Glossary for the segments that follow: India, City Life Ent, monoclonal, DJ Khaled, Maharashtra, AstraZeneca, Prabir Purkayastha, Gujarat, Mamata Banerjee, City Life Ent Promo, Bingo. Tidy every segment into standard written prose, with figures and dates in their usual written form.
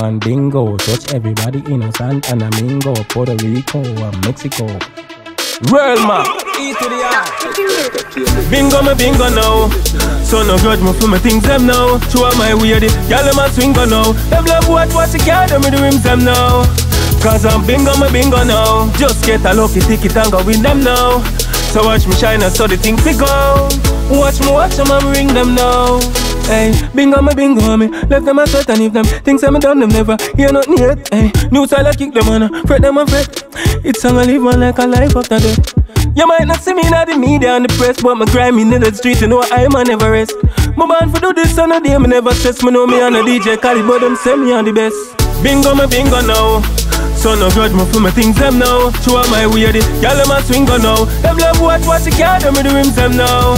Man bingo, touch everybody in a San Domingo, Puerto Rico, and Mexico. Real man, E to the R. Bingo, my bingo now. So no grudge me for my things them now. Through all my weirdest, y'all them a swingo now. Them love what you can, them with the rims them now. Cause I'm bingo, my bingo now. Just get a lucky ticket and go win them now. So watch me shine and so the things we go. Watch them and ring them now. Hey, bingo me, left them a sweat and if them things I'm done them never hear nothing yet. Hey, new style I kick them on, fret them and fret. It's how I live one like a life after death. You might not see me in the media and the press, but my grime in the street, you know I'm an never rest. My man for do this on a day, me never stress. Me know me on a DJ Khaled, but them say me on the best. Bingo my bingo now. So no grudge me for my things them now. Through all my weirdest, y'all them a swingo now. Them love what you can, them with the rims them now.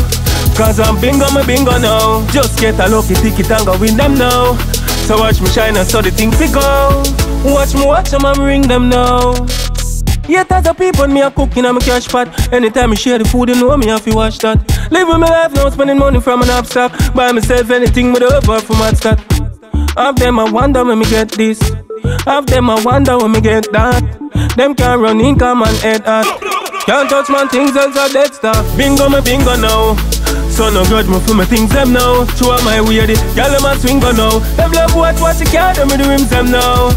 Cause I'm bingo my bingo now. Just get a lucky ticket and go win them now. So watch me shine and so the things we go. Watch them and ring them now. Yet as a people, me a cooking and me cash pot. Anytime I share the food, you know me have to watch that. Live with my life now, spending money from an knapsack. Buy myself anything with a over from that start. Half them I wonder when me get this. Half them I wonder when me get that. Them can't run in, come and head out. Can't touch man things else are dead stuff. Bingo my bingo now. So no grudge me for my things them now. Through all my weirdest, y'all them a swingo now. Them love what you can, them with the rims them now.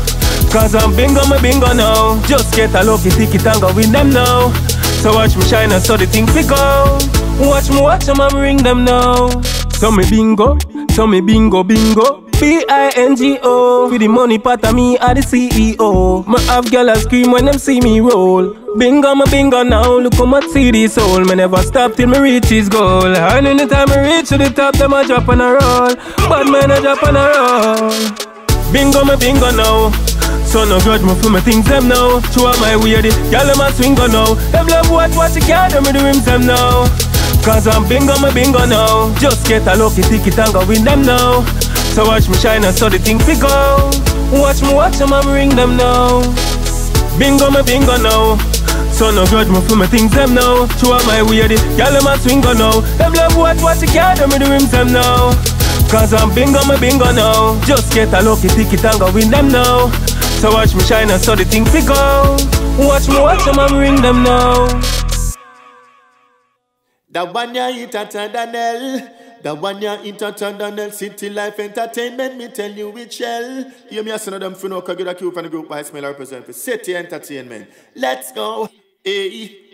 Cause I'm bingo my bingo now. Just get a lucky ticket and go win them now. So watch me shine and so the things we go. Watch them and ring them now. So me bingo bingo B-I-N-G-O. With the money part of me are the CEO. My half girl a scream when them see me roll. Bingo my bingo now. Look how my CD soul. Me never stop till me reach his goal. And anytime I reach to the top, them a drop and a roll. Bad man a drop and a roll. Bingo my bingo now. So no grudge me for my things them now. Through all my weirdest, y'all them a swingo now. Them love what you can, them with the rims them now. Cause I'm bingo my bingo now. Just get a lucky ticket and go win them now. So watch me shine and so the things we go. Watch them and ring them now. Bingo my bingo now. So no grudge me for my things them now. Through all my weirdest, y'all them a swingo now. Them love what you can, them with the rims them now. Cause I'm bingo my bingo now. Just get a lucky ticket and go win them now. So watch me shine and so the things we go. Watch them and ring them now. The one ya international, the one ya international City Life Entertainment. Me tell you we chill. You me a son of them for no cause you the cue from the group I smell represent for City Entertainment. Let's go. Hey.